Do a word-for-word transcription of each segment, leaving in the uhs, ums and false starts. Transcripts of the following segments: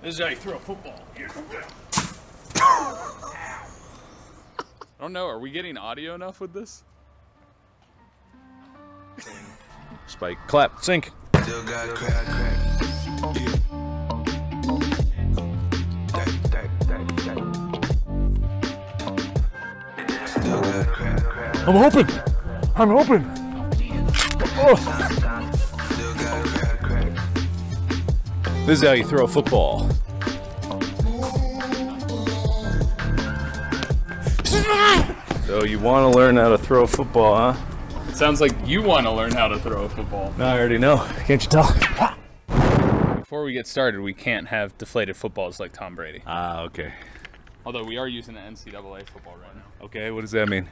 This is how you throw a football. I don't know, are we getting audio enough with this? Spike, clap, sync. Still got crack, crack. Yeah. I'm open! I'm open! Oh. This is how you throw a football. So you want to learn how to throw a football, huh? It sounds like you want to learn how to throw a football. No, I already know. Can't you tell? Before we get started, we can't have deflated footballs like Tom Brady. Ah, okay. Although we are using an N C double A football right now. Okay, what does that mean?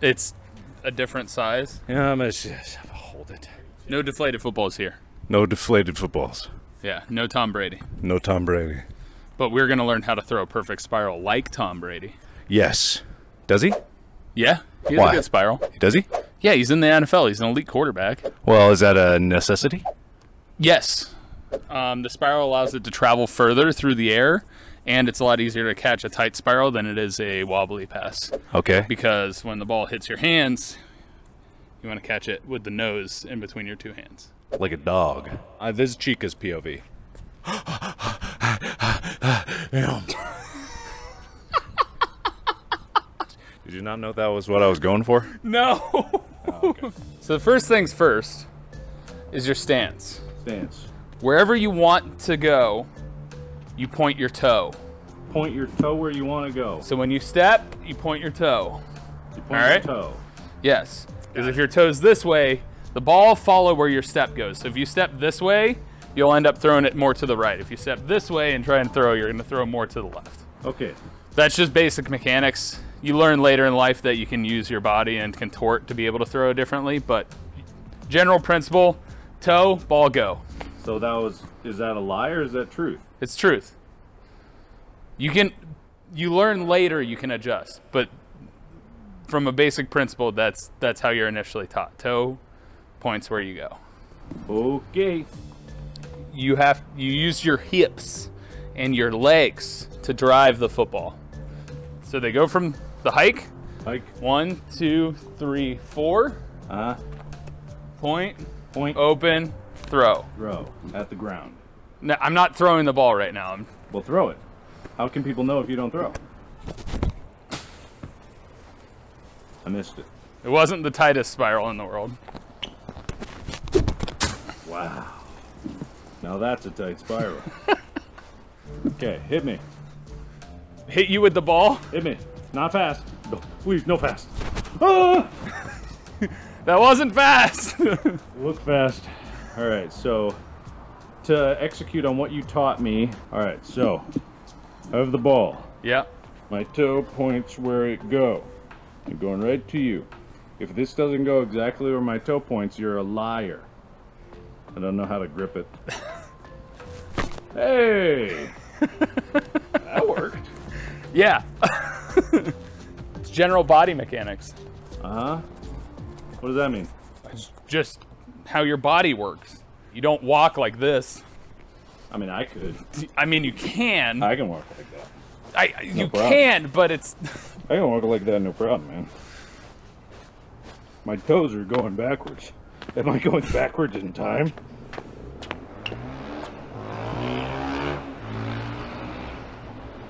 It's a different size. Yeah, I'm gonna just hold it. No deflated footballs here. No deflated footballs. Yeah, no Tom Brady. No Tom Brady. But we're gonna learn how to throw a perfect spiral like Tom Brady. Yes. Does he? Yeah, he has a good spiral. Does he? Yeah, he's in the N F L. He's an elite quarterback. Well, is that a necessity? Yes. Um, the spiral allows it to travel further through the air. And it's a lot easier to catch a tight spiral than it is a wobbly pass. Okay. Because when the ball hits your hands, you want to catch it with the nose in between your two hands. Like a dog. Uh, this is Chica's P O V. Did you not know that was what I was going for? No. Oh, okay. So the first things first is your stance. Stance. Wherever you want to go, you point your toe. Point your toe where you want to go. So when you step, you point your toe. You point All right? your toe. Yes. Because if your toe's this way, the ball follow where your step goes. So if you step this way, you'll end up throwing it more to the right. If you step this way and try and throw, you're going to throw more to the left. Okay. That's just basic mechanics. You learn later in life that you can use your body and contort to be able to throw differently, but general principle, toe, ball, go. So that was, is that a lie or is that truth? It's truth. You can, you learn later, you can adjust, but from a basic principle, that's, that's how you're initially taught. Toe points where you go. Okay. You have, you use your hips and your legs to drive the football. So they go from the hike. Hike. One, two, three, four. Uh-huh. Point. Point. Open. Throw. Throw. At the ground. No, I'm not throwing the ball right now. I'm... Well, throw it. How can people know if you don't throw? I missed it. It wasn't the tightest spiral in the world. Wow. Now that's a tight spiral. Okay, hit me. Hit you with the ball? Hit me. Not fast. No, please, no fast. Ah! That wasn't fast. Look fast. All right, so... to execute on what you taught me. All right, so I have the ball. Yeah. My toe points where it go. I'm going right to you. If this doesn't go exactly where my toe points, you're a liar. I don't know how to grip it. Hey, that worked. Yeah. It's general body mechanics. Uh-huh. What does that mean? It's just how your body works. You don't walk like this. I mean, I could. I mean, you can. I can walk like that. I no You problem. can, but it's... I can walk like that, no problem, man. My toes are going backwards. Am I going backwards in time?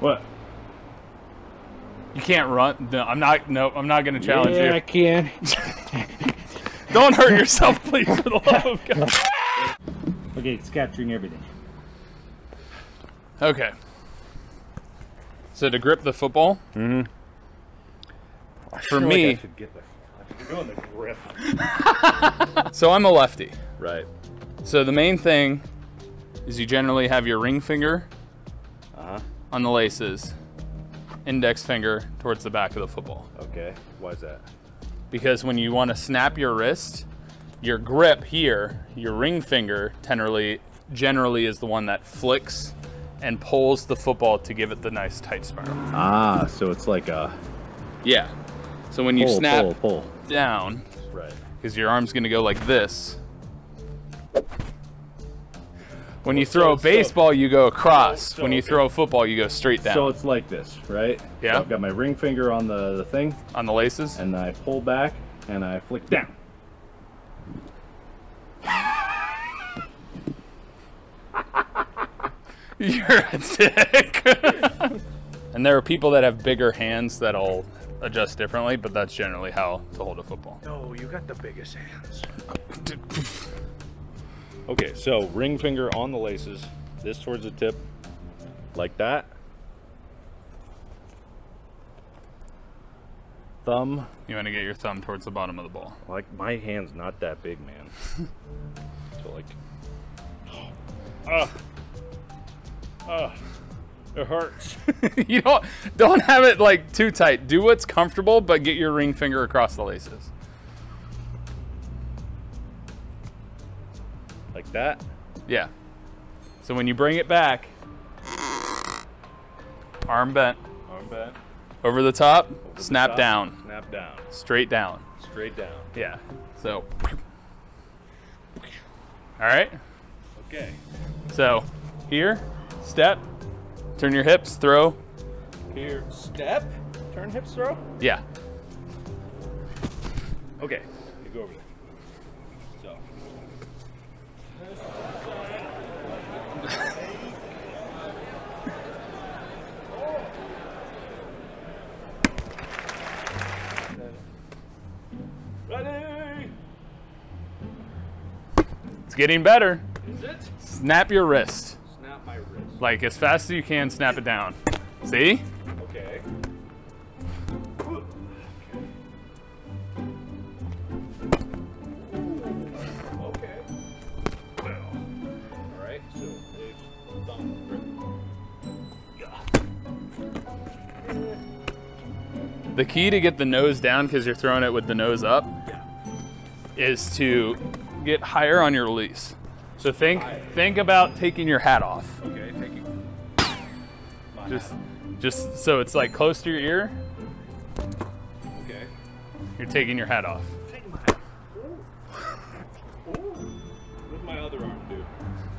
What? You can't run. No, I'm not. No, I'm not going to challenge yeah, you. Yeah, I can. Don't hurt yourself, please, for the love of God. Okay, it's capturing everything. Okay. So to grip the football, mm-hmm. I for me, like I should get the, I should go in the grip. So I'm a lefty, right? So the main thing is you generally have your ring finger uh-huh. on the laces, index finger towards the back of the football. Okay, why is that? Because when you want to snap your wrist, your grip here, your ring finger, generally, generally is the one that flicks and pulls the football to give it the nice tight spiral. Ah, so it's like a... Yeah. So when pull, you snap pull, pull. down, because right. your arm's going to go like this. When you throw a baseball, you go across. When you throw a football, you go straight down. So it's like this, right? Yeah. So I've got my ring finger on the, the thing. On the laces. And I pull back and I flick down. You're a dick. And there are people that have bigger hands that'll adjust differently, but that's generally how to hold a football. No, you got the biggest hands. Okay, so ring finger on the laces, this towards the tip, like that. Thumb. You want to get your thumb towards the bottom of the ball. Like, my hand's not that big, man. So like, ah, uh, uh, it hurts. You don't don't have it like too tight. Do what's comfortable, but get your ring finger across the laces. Like that? Yeah. So when you bring it back, arm bent. Arm bent. Over the top, Over snap the top, down. Snap down. Straight down. Straight down. Yeah. So. All right? Okay. So here, step, turn your hips, throw. Here, step, turn hips, throw? Yeah. Okay. You go over there. It's getting better. Is it? Snap your wrist. Snap my wrist. Like as fast as you can, snap it down. See? Okay. Okay. Okay. Well. All right. So they've done. Yeah. The key to get the nose down, because you're throwing it with the nose up, yeah, is to get higher on your release. So think think about taking your hat off. Okay, taking my just hat. Just so it's like close to your ear. Okay. You're taking your hat off. Taking my hat. Ooh. Ooh. What does my other arm do?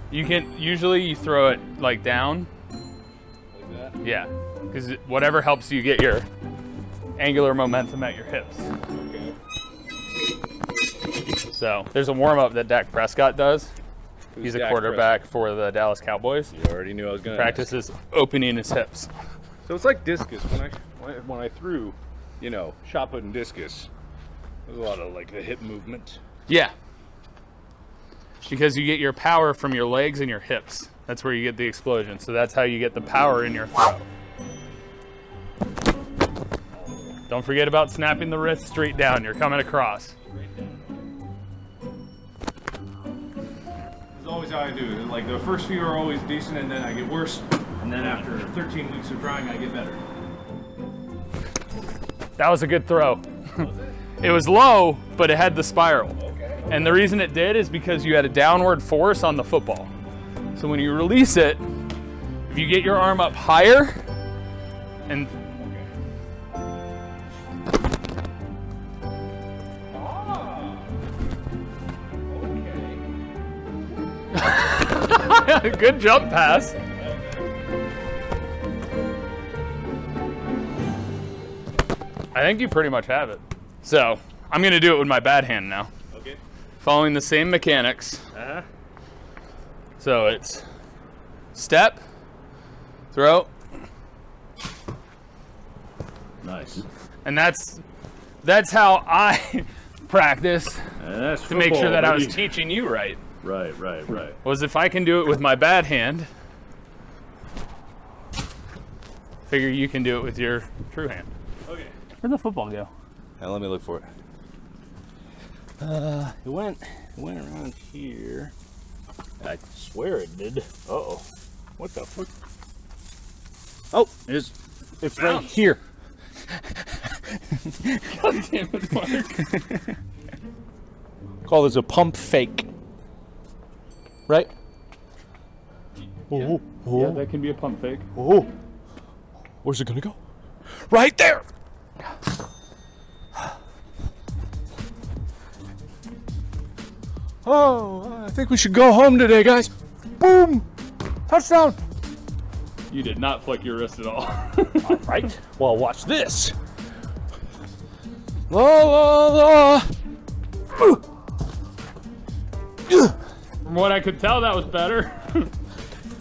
You can usually you throw it like down. Like that? Yeah. Because whatever helps you get your angular momentum at your hips. Okay. So there's a warm-up that Dak Prescott does. Who's He's a Dak quarterback Prescott? For the Dallas Cowboys. You already knew I was going to practices ask. Opening his hips. So it's like discus. When I when I threw, you know, shot put and discus, there's a lot of like the hip movement. Yeah. Because you get your power from your legs and your hips. That's where you get the explosion. So that's how you get the power in your throw. Don't forget about snapping the wrist straight down. You're coming across. Always how I do it. Like the first few are always decent, and then I get worse, and then after thirteen weeks of trying, I get better. That was a good throw. Was it? It was low, but it had the spiral. Okay. And the reason it did is because you had a downward force on the football. So when you release it, if you get your arm up higher, and good jump pass. I think you pretty much have it. So I'm gonna do it with my bad hand now. Okay. Following the same mechanics. Uh-huh. So it's step, throw. Nice. And that's that's how I practice to football, make sure that buddy. I was teaching you right. Right, right, right. Was if I can do it with my bad hand, figure you can do it with your true hand. Okay. Where'd the football go? Now let me look for it. Uh, it went, it went around here. I swear it did. Uh oh. What the fuck? Oh, it's it's right out. Here. God damn it, Mark. Call this a pump fake. Right? Yeah. Oh. Yeah, that can be a pump fake. Oh. Where's it gonna go? Right there! Oh, I think we should go home today, guys. boom, touchdown. You did not flick your wrist at all. All right, well, watch this. La, la, la. From what I could tell, that was better.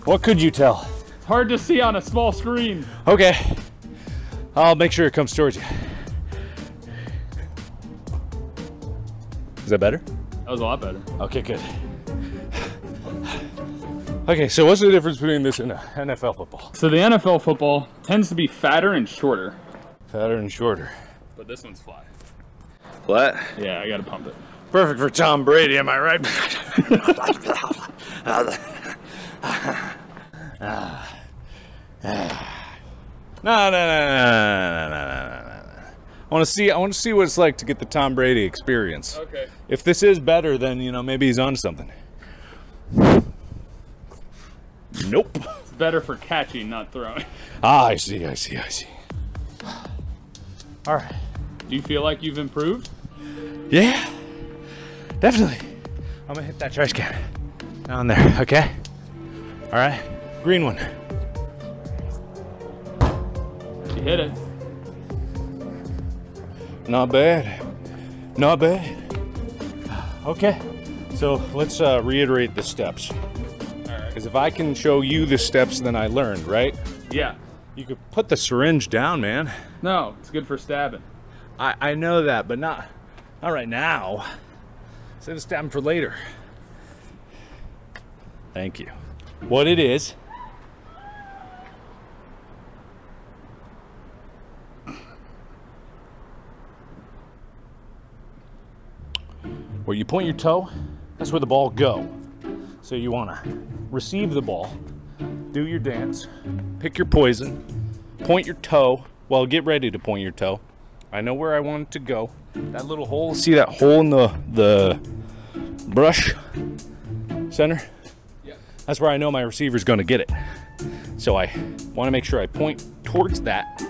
What could you tell? Hard to see on a small screen. Okay, I'll make sure it comes towards you. Is that better? That was a lot better. Okay, good. Okay, so what's the difference between this and N F L football? So the N F L football tends to be fatter and shorter. Fatter and shorter. But this one's flat. Flat? Yeah, I gotta pump it. Perfect for Tom Brady, am I right? No, no, no, no, no, no, no, no. I want to see. I want to see what it's like to get the Tom Brady experience. Okay. If this is better, then you know maybe he's on something. Nope. It's better for catching, not throwing. Ah, I see. I see. I see. All right. Do you feel like you've improved? Yeah. Definitely. I'm gonna hit that trash can down there. Okay. All right. Green one. She hit it. Not bad, not bad. Okay, so let's uh, reiterate the steps. Because if I can show you the steps, then I learned, right? Yeah. You could put the syringe down, man. No, it's good for stabbing. I, I know that, but not, not right now. Save the stabbing for later. Thank you. What it is, where you point your toe, that's where the ball go. So you wanna receive the ball, do your dance, pick your poison, point your toe, well, get ready to point your toe. I know where I want it to go. That little hole, see that hole in the, the brush center? Yeah. That's where I know my receiver's gonna get it. So I wanna make sure I point towards that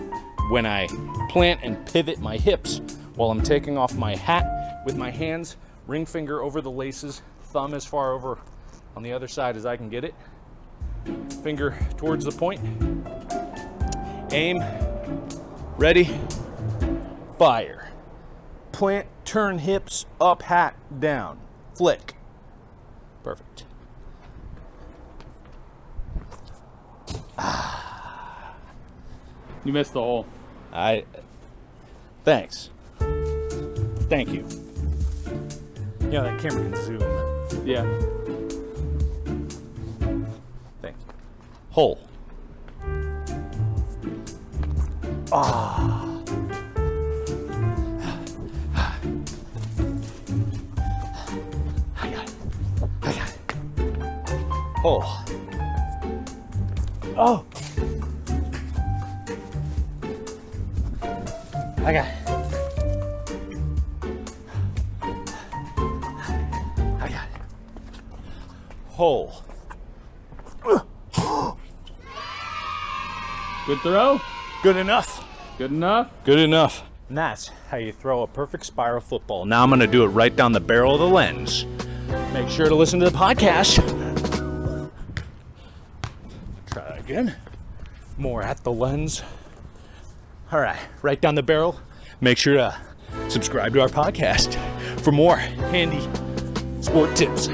when I plant and pivot my hips while I'm taking off my hat with my hands, ring finger over the laces, thumb as far over on the other side as I can get it. Finger towards the point. Aim, ready, fire. Plant, turn hips, up, hat, down, flick. Perfect. Ah. You missed the hole. I, thanks. Thank you. Yeah, that camera can zoom. Yeah. Thing. Hole. Ah. I got it. I got it. Hole. Oh. I got it. Hole. Good throw. Good enough. Good enough. Good enough. And that's how you throw a perfect spiral football. Now I'm going to do it right down the barrel of the lens. Make sure to listen to the podcast. Try that again. More at the lens. All right, right down the barrel. Make sure to subscribe to our podcast for more handy sport tips.